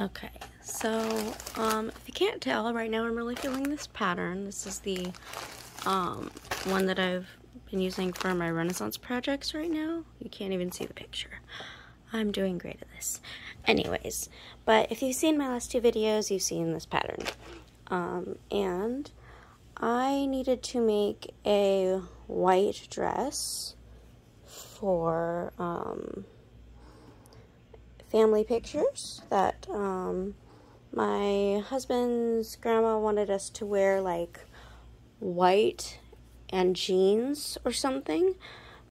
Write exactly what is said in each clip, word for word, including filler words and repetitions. Okay, so um, if you can't tell, right now I'm really feeling this pattern. This is the um, one that I've been using for my Renaissance projects right now. You can't even see the picture. I'm doing great at this. Anyways, but if you've seen my last two videos, you've seen this pattern. Um, and I needed to make a white dress for... Um, family pictures that um, my husband's grandma wanted us to wear, like white and jeans or something.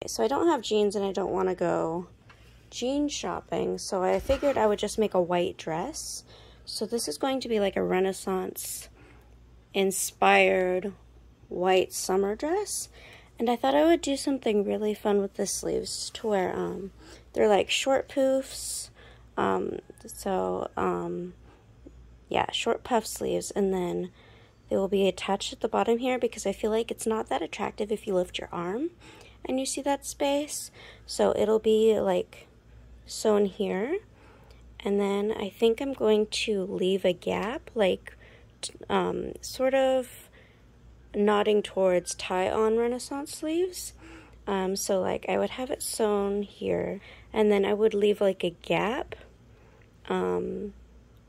So I don't have jeans and I don't want to go jean shopping, so I figured I would just make a white dress. So this is going to be like a Renaissance inspired white summer dress, and I thought I would do something really fun with the sleeves to where um, they're like short poofs. Um, so, um, yeah, short puff sleeves, and then they will be attached at the bottom here because I feel like it's not that attractive if you lift your arm and you see that space. So it'll be like sewn here, and then I think I'm going to leave a gap, like, um, sort of nodding towards tie-on Renaissance sleeves. Um, so like I would have it sewn here, and then I would leave like a gap um,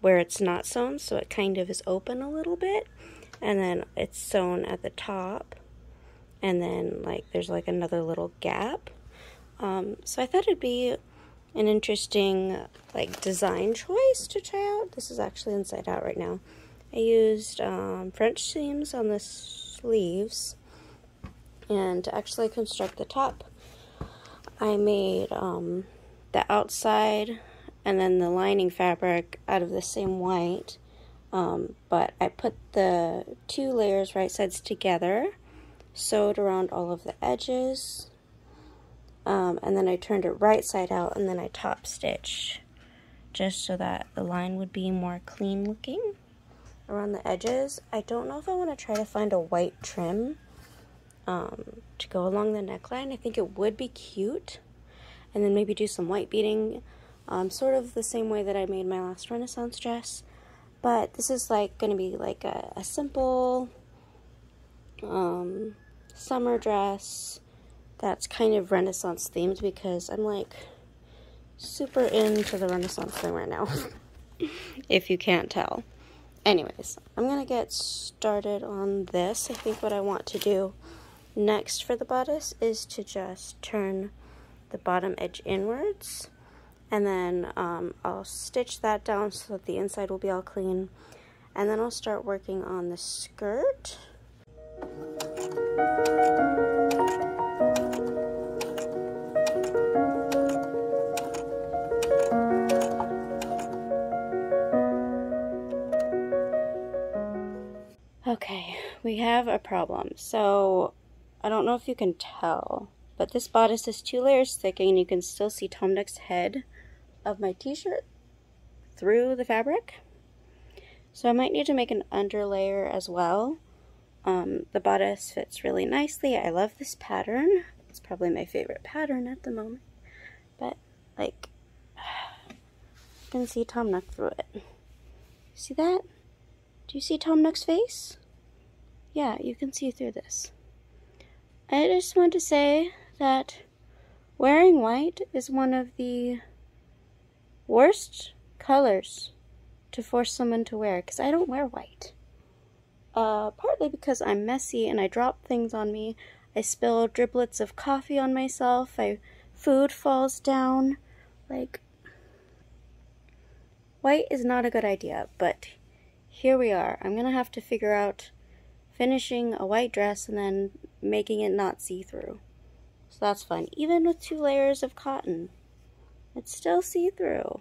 where it's not sewn, so it kind of is open a little bit, and then it's sewn at the top, and then like there's like another little gap. Um, so I thought it'd be an interesting like design choice to try out. This is actually inside out right now. I used um, French seams on the sleeves. And to actually construct the top, I made um, the outside and then the lining fabric out of the same white, um, but I put the two layers right sides together, sewed around all of the edges, um, and then I turned it right side out, and then I top stitched just so that the line would be more clean looking around the edges. I don't know if I want to try to find a white trim Um, to go along the neckline. I think it would be cute, and then maybe do some white beading, um, sort of the same way that I made my last Renaissance dress, but this is like going to be like a, a simple um, summer dress that's kind of Renaissance themed, because I'm like super into the Renaissance thing right now, if you can't tell. Anyways, I'm going to get started on this. I think what I want to do next for the bodice is to just turn the bottom edge inwards, and then um, I'll stitch that down so that the inside will be all clean, and then I'll start working on the skirt. Okay, we have a problem. So I don't know if you can tell, but this bodice is two layers thick, and you can still see Tom Nook's head of my t-shirt through the fabric. So I might need to make an underlayer as well. Um, the bodice fits really nicely. I love this pattern. It's probably my favorite pattern at the moment. But, like, you can see Tom Nook through it. See that? Do you see Tom Nook's face? Yeah, you can see through this. I just want to say that wearing white is one of the Worst colors to force someone to wear, because I don't wear white. Uh, partly because I'm messy and I drop things on me. I spill driblets of coffee on myself. I, food falls down. Like, white is not a good idea, but here we are. I'm gonna have to figure out finishing a white dress and then making it not see-through. So that's fun. Even with two layers of cotton, it's still see-through.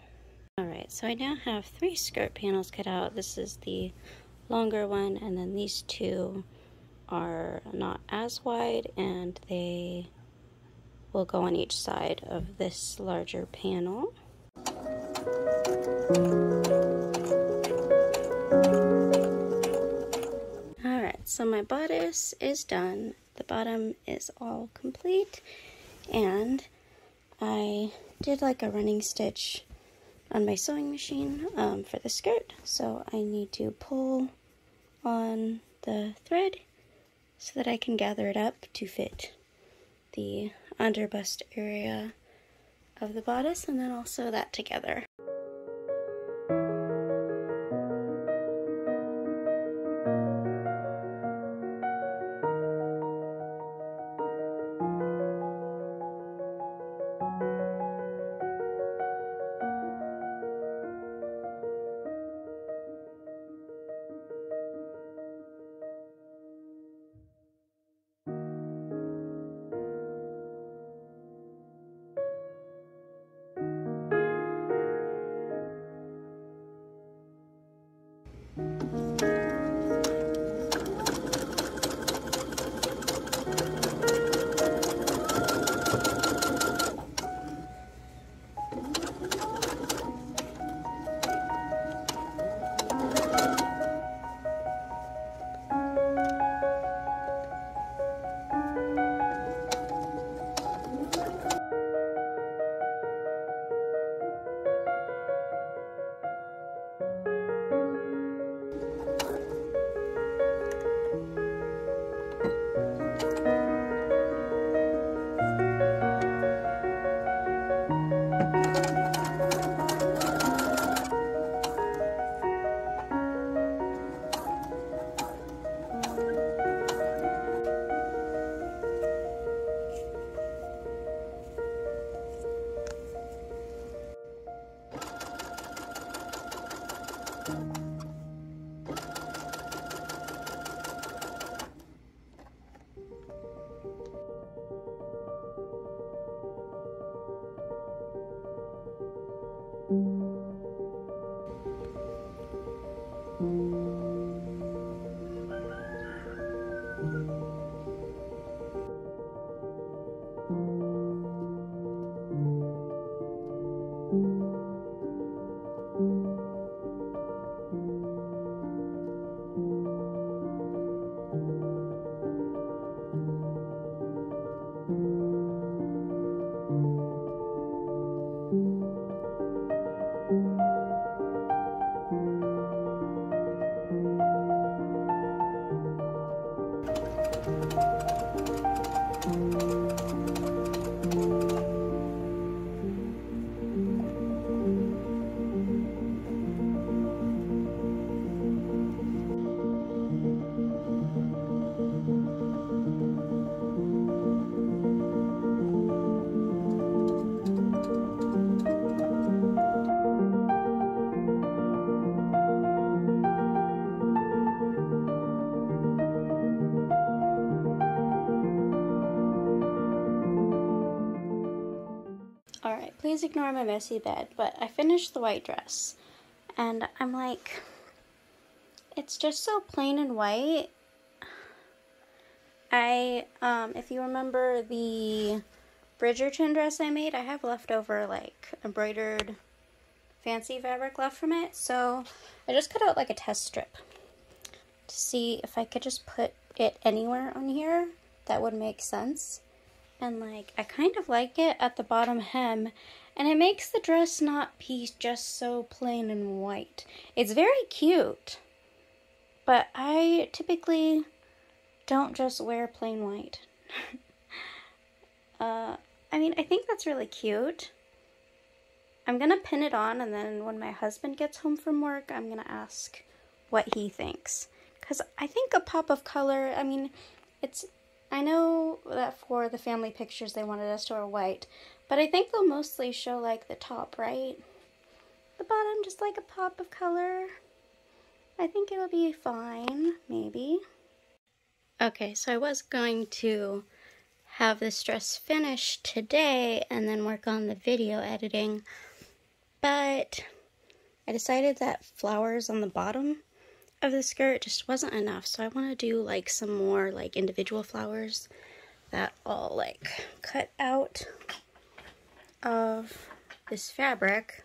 Alright, so I now have three skirt panels cut out. This is the longer one, and then these two are not as wide, and they will go on each side of this larger panel. Alright, so my bodice is done. The bottom is all complete, and I did like a running stitch on my sewing machine um, for the skirt, so I need to pull on the thread so that I can gather it up to fit the under bust area of the bodice, and then I'll sew that together. Alright, please ignore my messy bed, but I finished the white dress, and I'm like, it's just so plain and white. I, um, if you remember the Bridgerton dress I made, I have leftover, like, embroidered fancy fabric left from it, so I just cut out, like, a test strip to see if I could just put it anywhere on here that would make sense. And like, I kind of like it at the bottom hem, and it makes the dress not be just so plain and white. It's very cute, but I typically don't just wear plain white. uh, I mean, I think that's really cute, I'm gonna pin it on, and then when my husband gets home from work, I'm gonna ask what he thinks. Because I think a pop of color, I mean, it's, I know that for the family pictures they wanted us to wear white, but I think they'll mostly show like the top, right? The bottom, just like a pop of color. I think it'll be fine, maybe. Okay, so I was going to have this dress finished today and then work on the video editing, but I decided that flowers on the bottom of the skirt just wasn't enough, so I want to do like some more like individual flowers that all like cut out of this fabric,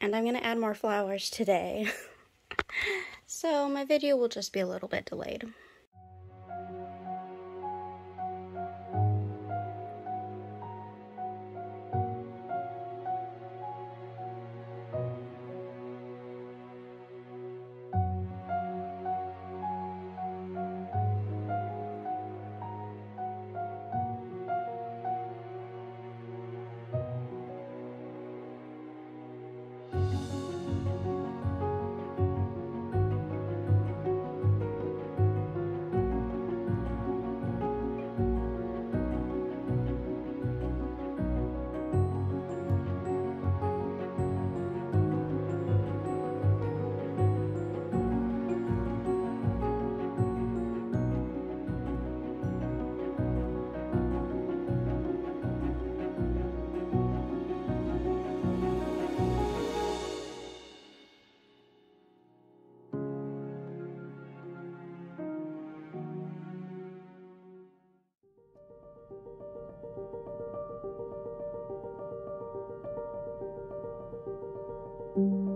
and I'm gonna add more flowers today. So my video will just be a little bit delayed. Thank you.